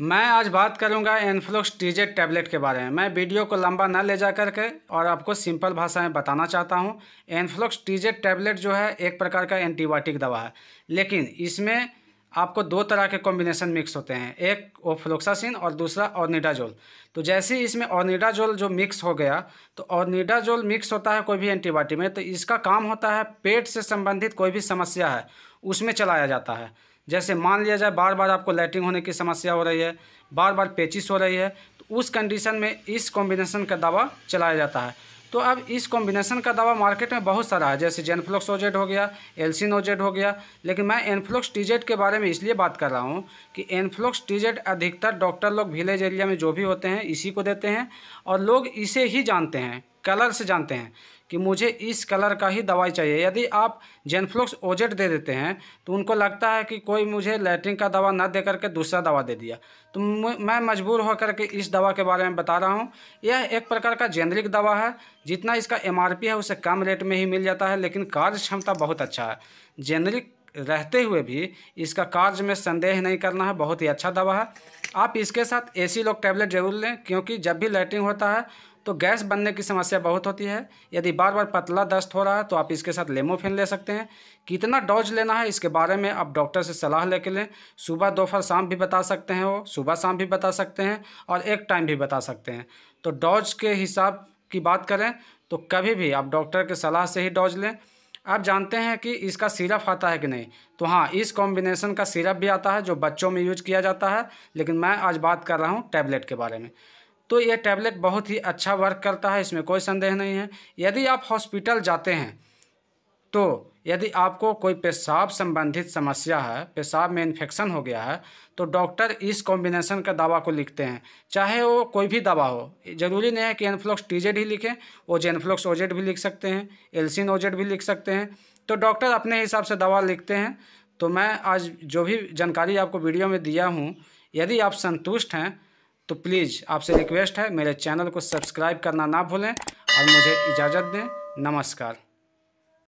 मैं आज बात करूंगा एनफ्लोक्स टीजेड टैबलेट के बारे में। मैं वीडियो को लंबा ना ले जा करके और आपको सिंपल भाषा में बताना चाहता हूं। एनफ्लोक्स टीजेड टैबलेट जो है एक प्रकार का एंटीबायोटिक दवा है, लेकिन इसमें आपको दो तरह के कॉम्बिनेशन मिक्स होते हैं, एक ऑफ्लॉक्सासिन और दूसरा ऑर्निडाजोल। तो जैसे ही इसमें ऑर्निडाजोल जो मिक्स हो गया, तो ऑर्निडाजोल मिक्स होता है कोई भी एंटीबायोटिक में, तो इसका काम होता है पेट से संबंधित कोई भी समस्या है उसमें चलाया जाता है। जैसे मान लिया जाए बार बार आपको लैट्रिन होने की समस्या हो रही है, बार बार पेचिश हो रही है, तो उस कंडीशन में इस कॉम्बिनेशन का दवा चलाया जाता है। तो अब इस कॉम्बिनेशन का दवा मार्केट में बहुत सारा है, जैसे जेनफ्लोक्स ओजेड हो गया, एल्सिन ओजेड हो गया। लेकिन मैं एनफ्लोक्स टीजेड के बारे में इसलिए बात कर रहा हूँ कि एनफ्लोक्स टीजेड अधिकतर डॉक्टर लोग विलेज एरिया में जो भी होते हैं इसी को देते हैं, और लोग इसे ही जानते हैं, कलर से जानते हैं कि मुझे इस कलर का ही दवाई चाहिए। यदि आप जेनफ्लोक्स ओजेड दे देते हैं तो उनको लगता है कि कोई मुझे लैट्रिन का दवा ना दे करके दूसरा दवा दे दिया। तो मैं मजबूर होकर के इस दवा के बारे में बता रहा हूँ। यह एक प्रकार का जेनरिक दवा है, जितना इसका एमआरपी है उससे कम रेट में ही मिल जाता है, लेकिन कार्य क्षमता बहुत अच्छा है। जेनरिक रहते हुए भी इसका कार्य में संदेह नहीं करना है, बहुत ही अच्छा दवा है। आप इसके साथ एसी लोग टैबलेट जरूर लें, क्योंकि जब भी लैट्रिन होता है तो गैस बनने की समस्या बहुत होती है। यदि बार बार पतला दस्त हो रहा है तो आप इसके साथ लेमोफिन ले सकते हैं। कितना डोज लेना है इसके बारे में आप डॉक्टर से सलाह लेके लें। सुबह दोपहर शाम भी बता सकते हैं, वो सुबह शाम भी बता सकते हैं और एक टाइम भी बता सकते हैं। तो डोज के हिसाब की बात करें तो कभी भी आप डॉक्टर के सलाह से ही डोज लें। आप जानते हैं कि इसका सिरप आता है कि नहीं, तो हाँ, इस कॉम्बिनेशन का सिरप भी आता है जो बच्चों में यूज किया जाता है, लेकिन मैं आज बात कर रहा हूँ टैबलेट के बारे में। तो यह टैबलेट बहुत ही अच्छा वर्क करता है, इसमें कोई संदेह नहीं है। यदि आप हॉस्पिटल जाते हैं तो यदि आपको कोई पेशाब संबंधित समस्या है, पेशाब में इन्फेक्शन हो गया है, तो डॉक्टर इस कॉम्बिनेशन का दवा को लिखते हैं, चाहे वो कोई भी दवा हो। ज़रूरी नहीं है कि एनफ्लोक्स टीजेड ही लिखें, वो जेनफ्लोक्स ओजेड भी लिख सकते हैं, एल्सिन ओजेड भी लिख सकते हैं। तो डॉक्टर अपने हिसाब से दवा लिखते हैं। तो मैं आज जो भी जानकारी आपको वीडियो में दिया हूँ, यदि आप संतुष्ट हैं तो प्लीज़ आपसे रिक्वेस्ट है मेरे चैनल को सब्सक्राइब करना ना भूलें और मुझे इजाज़त दें। नमस्कार।